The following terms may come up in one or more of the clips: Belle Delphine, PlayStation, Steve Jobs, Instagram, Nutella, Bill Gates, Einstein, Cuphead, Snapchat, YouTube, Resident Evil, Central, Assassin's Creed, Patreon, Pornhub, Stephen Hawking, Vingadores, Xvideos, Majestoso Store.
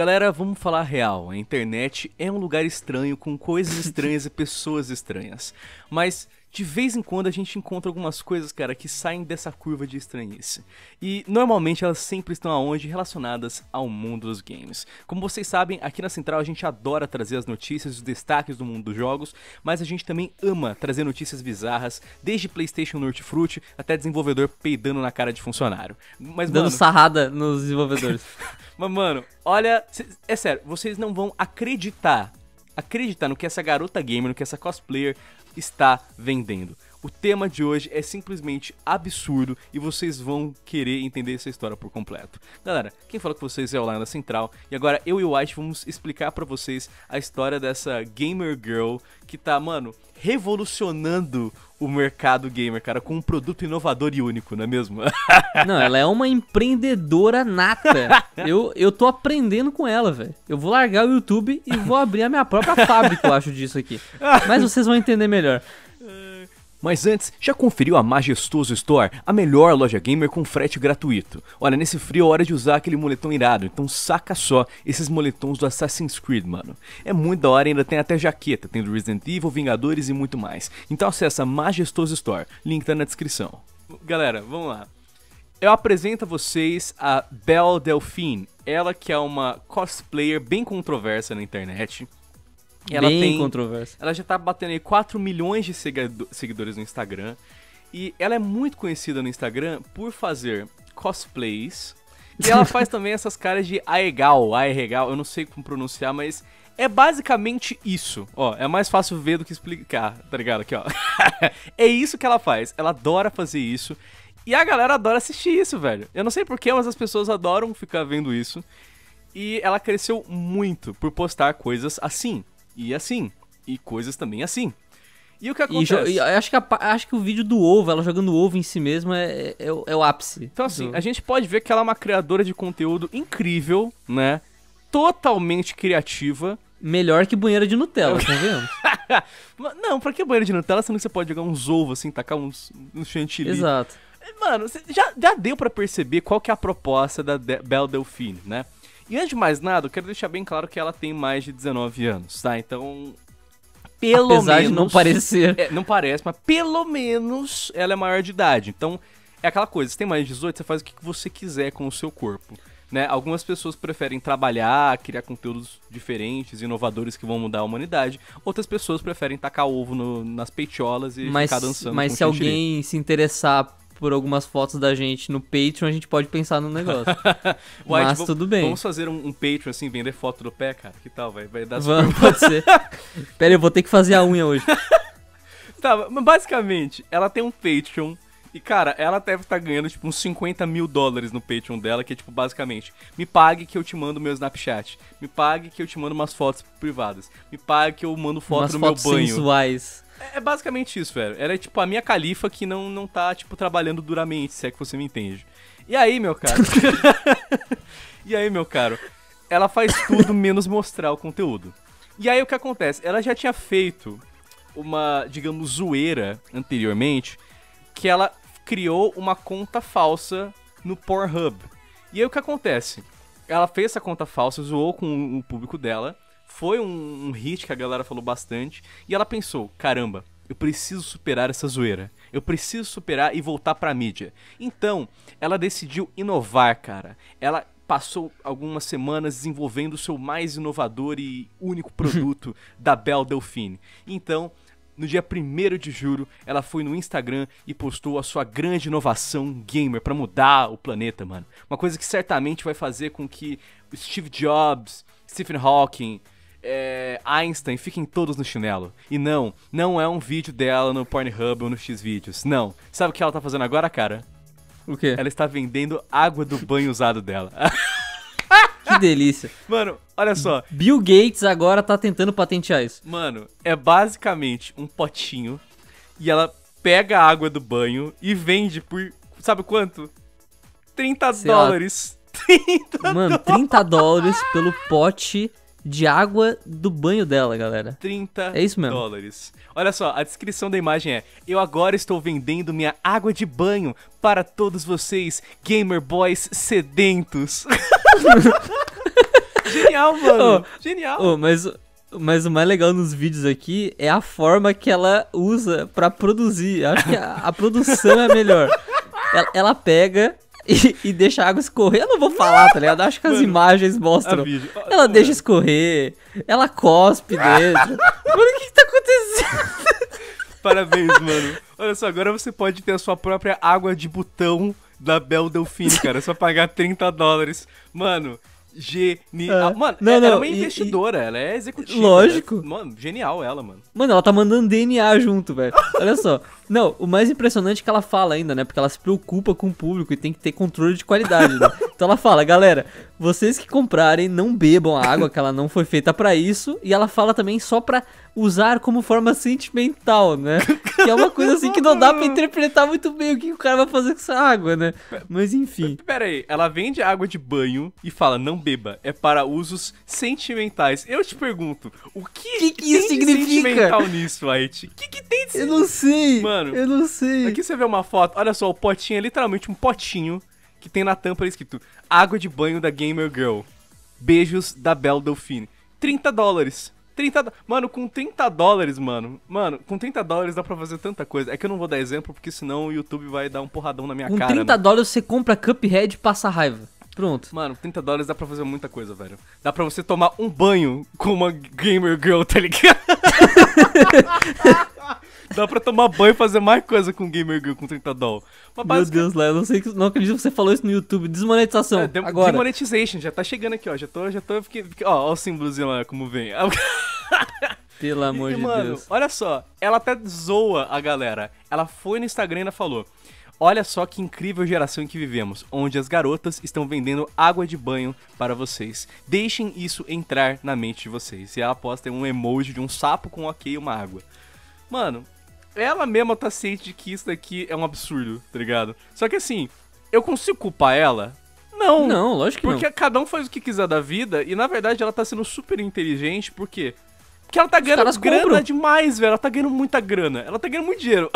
Galera, vamos falar real. A internet é um lugar estranho, com coisas estranhas e pessoas estranhas. Mas de vez em quando a gente encontra algumas coisas, cara, que saem dessa curva de estranhice. E normalmente elas sempre estão aonde? Relacionadas ao mundo dos games. Como vocês sabem, aqui na Central a gente adora trazer as notícias, os destaques do mundo dos jogos, mas a gente também ama trazer notícias bizarras, desde PlayStation no Hortifruti até desenvolvedor peidando na cara de funcionário. Mas, dando sarrada nos desenvolvedores. Mas, mano, olha, é sério, vocês não vão acreditar no que essa garota gamer, no que essa cosplayer está vendendo. O tema de hoje é simplesmente absurdo e vocês vão querer entender essa história por completo. Galera, quem fala com vocês é o Lion da Central e agora eu e o White vamos explicar pra vocês a história dessa gamer girl que tá, mano, revolucionando o mercado gamer, cara, com um produto inovador e único, não é mesmo? Não, ela é uma empreendedora nata. Eu tô aprendendo com ela, velho. Eu vou largar o YouTube e vou abrir a minha própria fábrica, eu acho, disso aqui. Mas vocês vão entender melhor. Mas antes, já conferiu a Majestoso Store, a melhor loja gamer com frete gratuito? Olha, nesse frio é hora de usar aquele moletom irado, então saca só esses moletons do Assassin's Creed, mano. É muito da hora e ainda tem até jaqueta, tem do Resident Evil, Vingadores e muito mais. Então acessa a Majestoso Store, link tá na descrição. Galera, vamos lá. Eu apresento a vocês a Belle Delphine, ela que é uma cosplayer bem controversa na internet. Ela tem controvérsia. Ela já tá batendo aí 4 milhões de seguidores no Instagram. E ela é muito conhecida no Instagram por fazer cosplays. E ela faz também essas caras de aegal, eu não sei como pronunciar, mas é basicamente isso. Ó, é mais fácil ver do que explicar, tá ligado? Aqui, ó. É isso que ela faz. Ela adora fazer isso. E a galera adora assistir isso, velho. Eu não sei porquê, mas as pessoas adoram ficar vendo isso. E ela cresceu muito por postar coisas assim. E assim, e coisas também assim. E o que acontece? E acho que o vídeo do ovo, ela jogando ovo em si mesma, é o ápice. Então assim, a gente pode ver que ela é uma criadora de conteúdo incrível, né? Totalmente criativa. Melhor que banheira de Nutella, tá vendo? Não, pra que banheira de Nutella, sendo que você pode jogar uns ovos assim, tacar uns chantilly. Exato. Mano, já deu pra perceber qual que é a proposta da Belle Delphine, né? E antes de mais nada, eu quero deixar bem claro que ela tem mais de 19 anos, tá? Então, pelo menos... Apesar de não parecer. É, não parece, mas pelo menos ela é maior de idade. Então, é aquela coisa, se tem mais de 18, você faz o que você quiser com o seu corpo, né? Algumas pessoas preferem trabalhar, criar conteúdos diferentes, inovadores que vão mudar a humanidade. Outras pessoas preferem tacar ovo nas peitiolas e ficar dançando. Mas se alguém se interessar por algumas fotos da gente no Patreon, a gente pode pensar no negócio. Uai, mas tudo bem. Vamos fazer um Patreon, assim, vender foto do pé, cara? Que tal, vai dar super... Vamos, pode ser. Pera aí, eu vou ter que fazer a unha hoje. Tá, mas basicamente, ela tem um Patreon e, cara, ela deve estar ganhando, tipo, uns 50 mil dólares no Patreon dela, que é, tipo, basicamente, me pague que eu te mando meu Snapchat, me pague que eu te mando umas fotos privadas, me pague que eu mando foto no meu banho. Umas fotos sensuais. É basicamente isso, velho. Ela é tipo a minha califa que não tá, tipo, trabalhando duramente, se é que você me entende. E aí, meu caro? E aí, meu caro? Ela faz tudo menos mostrar o conteúdo. E aí o que acontece? Ela já tinha feito uma, digamos, zoeira anteriormente, que ela criou uma conta falsa no Pornhub. E aí o que acontece? Ela fez essa conta falsa, zoou com o público dela. Foi um hit que a galera falou bastante. E ela pensou, caramba, eu preciso superar essa zoeira. Eu preciso superar e voltar pra mídia. Então, ela decidiu inovar, cara. Ela passou algumas semanas desenvolvendo o seu mais inovador e único produto da Belle Delphine. Então, no dia 1º de julho, ela foi no Instagram e postou a sua grande inovação gamer pra mudar o planeta, mano. Uma coisa que certamente vai fazer com que Steve Jobs, Stephen Hawking... Einstein, fiquem todos no chinelo. E não é um vídeo dela no Pornhub ou no Xvideos, não. Sabe o que ela tá fazendo agora, cara? O quê? Ela está vendendo água do banho usado dela. Que delícia. Mano, olha só, Bill Gates agora tá tentando patentear isso. Mano, é basicamente um potinho e ela pega a água do banho e vende por, sabe quanto? 30 Sei dólares lá. 30 Mano, dólares. 30 dólares pelo pote de água do banho dela, galera. 30 é isso mesmo. Dólares. Olha só, a descrição da imagem é: eu agora estou vendendo minha água de banho para todos vocês, gamer boys sedentos. Genial, mano. Oh, genial. Oh, mas o mais legal nos vídeos aqui é a forma que ela usa pra produzir. Acho que a produção é a melhor. Ela pega e deixa a água escorrer. Eu não vou falar, tá ligado? Acho que as imagens mostram. Ela deixa escorrer, ela cospe dentro. Mano, o que tá acontecendo? Parabéns, mano. Olha só, agora você pode ter a sua própria água de botão da Belle Delphine, cara. É só pagar $30. Mano, genial. Mano, ela é uma investidora, ela é executiva. Lógico. Né? Mano, genial ela, mano. Mano, ela tá mandando DNA junto, velho. Olha só. Não, o mais impressionante é que ela fala ainda, né? Porque ela se preocupa com o público e tem que ter controle de qualidade, né? Então ela fala, galera, vocês que comprarem, não bebam a água, que ela não foi feita pra isso. E ela fala também só pra usar como forma sentimental, né? Que é uma coisa assim que não dá pra interpretar muito bem o que o cara vai fazer com essa água, né? Mas enfim. Pera aí, ela vende água de banho e fala, não beba, é para usos sentimentais. Eu te pergunto, o que isso significa? Sentimental nisso, White? O que tem de sentimental? Eu não sei, mano. Eu não sei. Aqui você vê uma foto, olha só, o potinho é literalmente um potinho que tem na tampa escrito água de banho da Gamer Girl. Beijos da Belle Delphine. $30. Mano, com $30, mano. Mano, com $30 dá pra fazer tanta coisa. É que eu não vou dar exemplo, porque senão o YouTube vai dar um porradão na minha cara. Com $30 você compra Cuphead e passa raiva. Pronto. Mano, $30 dá pra fazer muita coisa, velho. Dá pra você tomar um banho com uma Gamer Girl, tá ligado? Dá pra tomar banho e fazer mais coisa com Gamer Girl com $30. Mas, meu Deus, Léo, eu não sei, não acredito que você falou isso no YouTube. Desmonetização, agora. Demonetization, já tá chegando aqui, ó. Já tô ó o símbolozinho lá, como vem. Pelo amor de Deus. Olha só, ela até zoa a galera. Ela foi no Instagram e ainda falou... Olha só que incrível geração em que vivemos, onde as garotas estão vendendo água de banho para vocês. Deixem isso entrar na mente de vocês. E ela posta um emoji de um sapo com e uma água. Mano, ela mesma tá ciente de que isso daqui é um absurdo, tá ligado? Só que assim, eu consigo culpar ela? Não. Não, lógico que não. Porque cada um faz o que quiser da vida e na verdade ela tá sendo super inteligente, por quê? Porque ela tá ganhando grana demais, velho. Ela tá ganhando muita grana. Ela tá ganhando muito dinheiro.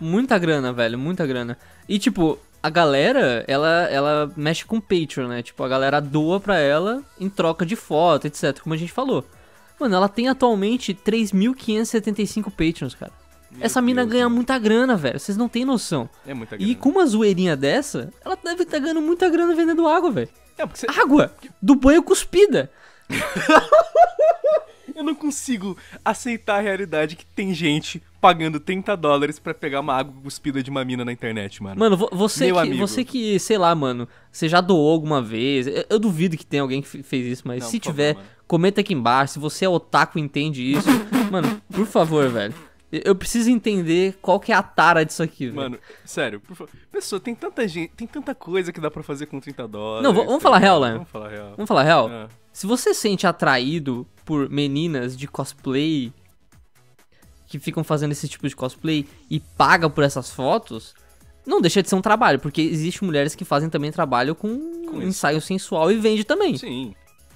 Muita grana, velho, muita grana. E, tipo, a galera, ela mexe com o Patreon, né? Tipo, a galera doa pra ela em troca de foto, etc, como a gente falou. Mano, ela tem atualmente 3.575 Patreons, cara. Essa mina ganha muita grana, velho, vocês não tem noção. É muita grana. E com uma zoeirinha dessa, ela deve estar ganhando muita grana vendendo água, velho. Água do banho cuspida. Eu não consigo aceitar a realidade que tem gente pagando $30 pra pegar uma água cuspida de uma mina na internet, mano. Mano, você que, sei lá, mano, você já doou alguma vez. Eu duvido que tenha alguém que fez isso, mas não, se tiver, favor, comenta aqui embaixo. Se você é otaku e entende isso, mano, por favor, velho. Eu preciso entender qual que é a tara disso aqui, velho. Mano, sério, por favor. Pessoal, tem tanta gente, tem tanta coisa que dá pra fazer com $30. Não, vamos falar real, Léo. Vamos falar real. Vamos falar real? É. Se você sente atraído por meninas de cosplay que ficam fazendo esse tipo de cosplay e paga por essas fotos, não deixa de ser um trabalho, porque existem mulheres que fazem também trabalho com ensaio sensual e vende também. Sim.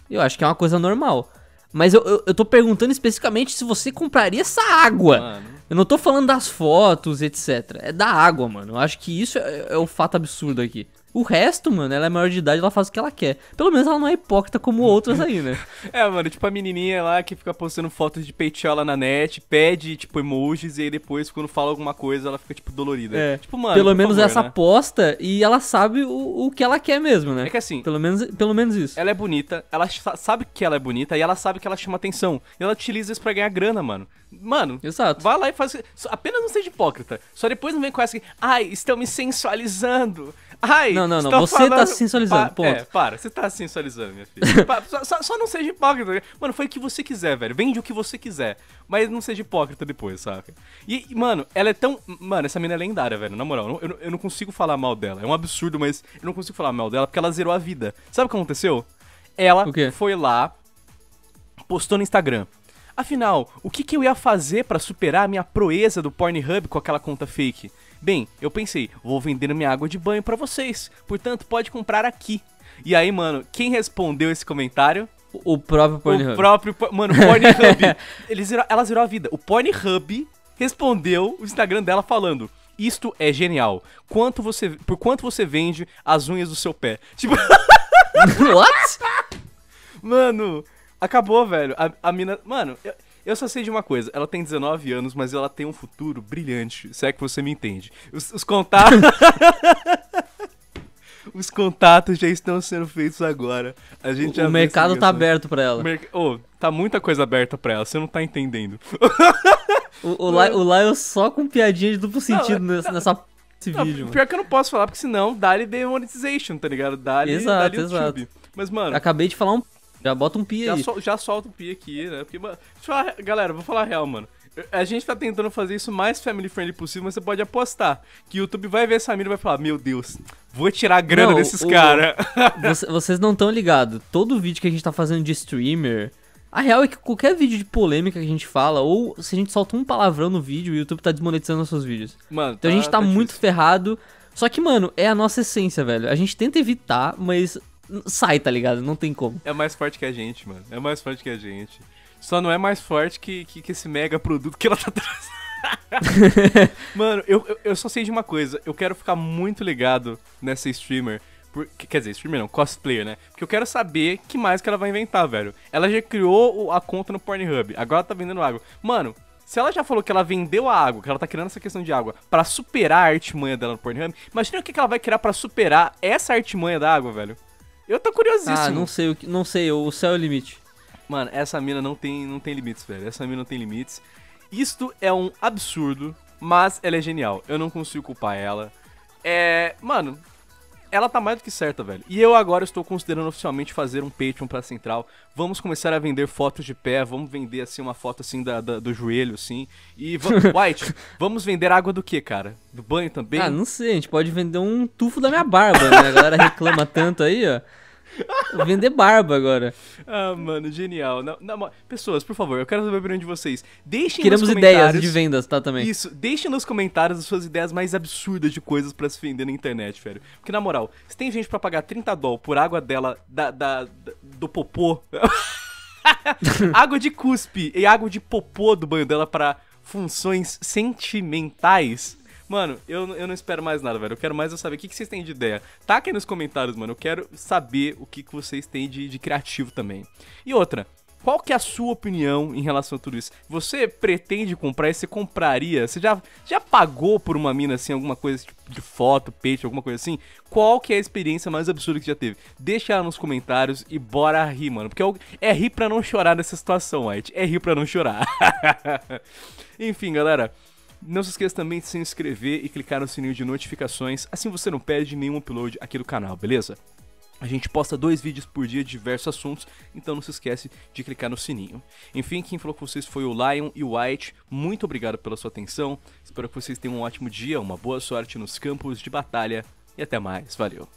Eu acho que é uma coisa normal. Mas eu tô perguntando especificamente se você compraria essa água. Mano. Eu não tô falando das fotos, etc. É da água, mano. Eu acho que isso é o fato absurdo aqui. O resto, mano, ela é maior de idade, ela faz o que ela quer. Pelo menos ela não é hipócrita como outras aí, né? É, mano, tipo a menininha lá que fica postando fotos de peitiola na net, pede, tipo, emojis, e aí depois, quando fala alguma coisa, ela fica, tipo, dolorida. É, tipo, mano, pelo menos essa aposta, e ela sabe o que ela quer mesmo, né? É que assim... Pelo menos isso. Ela é bonita, ela sabe que ela é bonita, e ela sabe que ela chama atenção. E ela utiliza isso pra ganhar grana, mano. Mano, exato. Vai lá e faz... Apenas não seja hipócrita. Só depois não vem com essa que... Ai, estão me sensualizando. Ai... Não, você falando... tá se sensualizando, ponto. É, para, você tá se sensualizando, minha filha. só não seja hipócrita. Mano, foi o que você quiser, velho. Vende o que você quiser. Mas não seja hipócrita depois, saca? E, mano, ela é tão... Mano, essa mina é lendária, velho. Na moral, eu não consigo falar mal dela. É um absurdo, mas eu não consigo falar mal dela porque ela zerou a vida. Sabe o que aconteceu? Ela foi lá, postou no Instagram. Afinal, o que eu ia fazer pra superar a minha proeza do Pornhub com aquela conta fake? Bem, eu pensei, vou vender minha água de banho pra vocês, portanto pode comprar aqui. E aí, mano, quem respondeu esse comentário? O próprio Pornhub. O próprio, mano, Pornhub. Ela zerou a vida. O Pornhub respondeu o Instagram dela falando, isto é genial, por quanto você vende as unhas do seu pé? Tipo... What? Mano, acabou, velho. A mina... Mano, eu só sei de uma coisa. Ela tem 19 anos, mas ela tem um futuro brilhante. Se é que você me entende. Os contatos... Os contatos já estão sendo feitos agora. A gente já o mercado tá aberto pra ela. Oh, tá muita coisa aberta pra ela, você não tá entendendo. O Lyle só com piadinha de duplo sentido nesse vídeo. Não, pior que eu não posso falar, porque senão dá-lhe demonetization, tá ligado? Dá-lhe YouTube. Mas, mano... Acabei de falar um... Já bota um pi aí. Já solta um pi aqui, né? Porque, mano, galera, vou falar a real, mano. A gente tá tentando fazer isso o mais family friendly possível, mas você pode apostar que o YouTube vai ver essa mina e vai falar, meu Deus, vou tirar a grana desses caras. Vocês não estão ligados, todo vídeo que a gente tá fazendo de streamer, a real é que qualquer vídeo de polêmica que a gente fala, ou se a gente solta um palavrão no vídeo, o YouTube tá desmonetizando nossos vídeos. Mano, então a gente tá muito ferrado, só que, mano, é a nossa essência, velho. A gente tenta evitar, mas sai, tá ligado? Não tem como. É mais forte que a gente, mano. É mais forte que a gente. Só não é mais forte que esse mega produto que ela tá trazendo. Mano, eu só sei de uma coisa. Eu quero ficar muito ligado nessa streamer. Quer dizer, streamer não, cosplayer, né? Porque eu quero saber que mais que ela vai inventar, velho. Ela já criou a conta no Pornhub. Agora ela tá vendendo água. Mano, se ela já falou que ela vendeu a água, que ela tá criando essa questão de água pra superar a artimanha dela no Pornhub, imagina o que ela vai criar pra superar essa artimanha da água, velho. Eu tô curiosíssimo. Ah, não sei. O céu é o limite. Mano, essa mina não tem limites, velho. Essa mina não tem limites. Isto é um absurdo, mas ela é genial. Eu não consigo culpar ela. Mano, ela tá mais do que certa, velho. E eu agora estou considerando oficialmente fazer um Patreon pra Central. Vamos começar a vender fotos de pé. Vamos vender, assim, uma foto, assim, do joelho, assim. E vamos... White, vamos vender água do quê, cara? Do banho também? Ah, não sei. A gente pode vender um tufo da minha barba, né? A galera reclama tanto aí, ó. Vender barba agora. Ah, mano, genial. Pessoas, por favor, eu quero saber a opinião de vocês. Deixem Queremos nos comentários... ideias de vendas, tá, também. Isso, deixem nos comentários as suas ideias mais absurdas de coisas pra se vender na internet, velho. Porque, na moral, se tem gente pra pagar $30 por água dela, do popô... água de cuspe e água de popô do banho dela pra funções sentimentais... Mano, eu não espero mais nada, velho. Eu quero mais eu saber o que vocês têm de ideia. Taca aí nos comentários, mano. Eu quero saber o que vocês têm de criativo também. E outra, qual que é a sua opinião em relação a tudo isso? Você pretende comprar e você compraria? Você já pagou por uma mina assim, alguma coisa tipo de foto, peixe, alguma coisa assim? Qual que é a experiência mais absurda que já teve? Deixa ela nos comentários e bora rir, mano. Porque é rir pra não chorar nessa situação, White. É rir pra não chorar. Enfim, galera. Não se esqueça também de se inscrever e clicar no sininho de notificações, assim você não perde nenhum upload aqui do canal, beleza? A gente posta 2 vídeos por dia de diversos assuntos, então não se esquece de clicar no sininho. Enfim, quem falou com vocês foi o Lion e o White, muito obrigado pela sua atenção, espero que vocês tenham um ótimo dia, uma boa sorte nos campos de batalha e até mais, valeu!